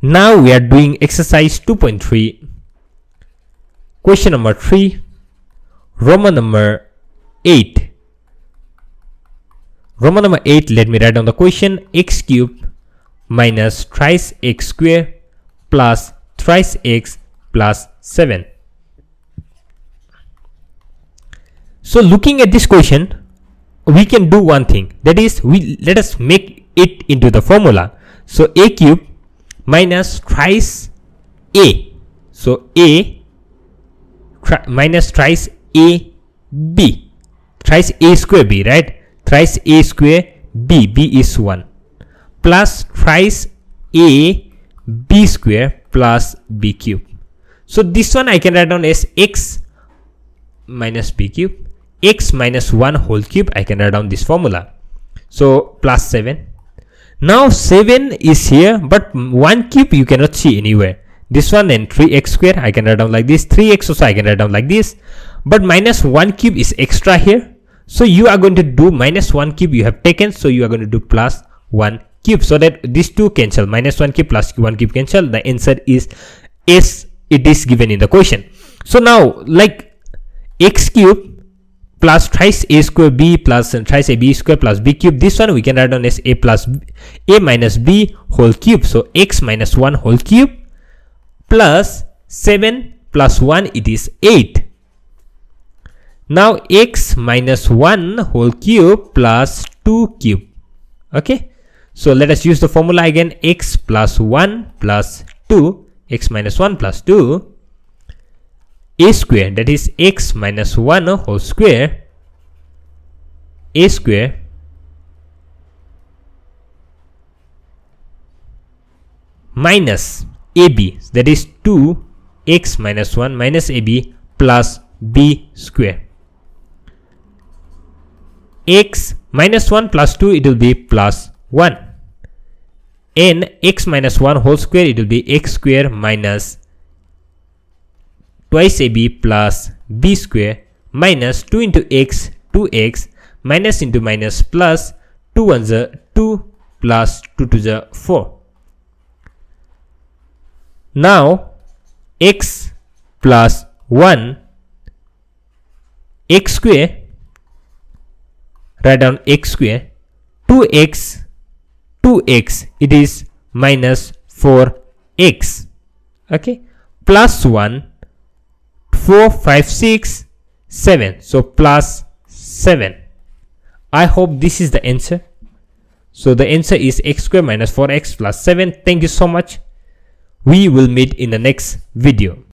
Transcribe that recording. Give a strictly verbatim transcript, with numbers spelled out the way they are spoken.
Now we are doing exercise two point three. Question number three, Roman number eight. Roman number eight, let me write down the question. X cube minus thrice x square plus thrice x plus seven. So looking at this question, we can do one thing, that is, we let us make it into the formula. So a cube minus thrice a, so a minus thrice a b, thrice a square b, right? Thrice a square b, b is one, plus thrice a b square plus b cube. So this one I can write down as x minus b cube, x minus one whole cube. I can write down this formula. So plus seven. Now seven is here, but one cube you cannot see anywhere. This one and three x square I can write down like this. three x also I can write down like this. But minus one cube is extra here. So you are going to do minus one cube you have taken. So you are going to do plus one cube so that these two cancel. Minus one cube plus one cube cancel. The answer is S. It is given in the question. So now like x cube plus thrice a square b plus and thrice a b square plus b cube. This one we can write down as a plus b, a minus b whole cube. So x minus one whole cube plus seven plus one, it is eight. Now x minus one whole cube plus two cube. Okay. So let us use the formula again. X plus one plus two. X minus one plus two. A square, that is x minus one whole square, a square minus ab, that is two x minus one minus ab plus b square. X minus one plus two, it will be plus one, and x minus one whole square, it will be x square minus twice ab plus b square minus two into x, two x, minus into minus plus two one the two plus two to the four. Now x plus one, x square, write down x square, two x, two x, it is minus four x, okay, plus one, four, five, six, seven. So plus seven. I hope this is the answer. So the answer is x square minus four x plus seven. Thank you so much. We will meet in the next video.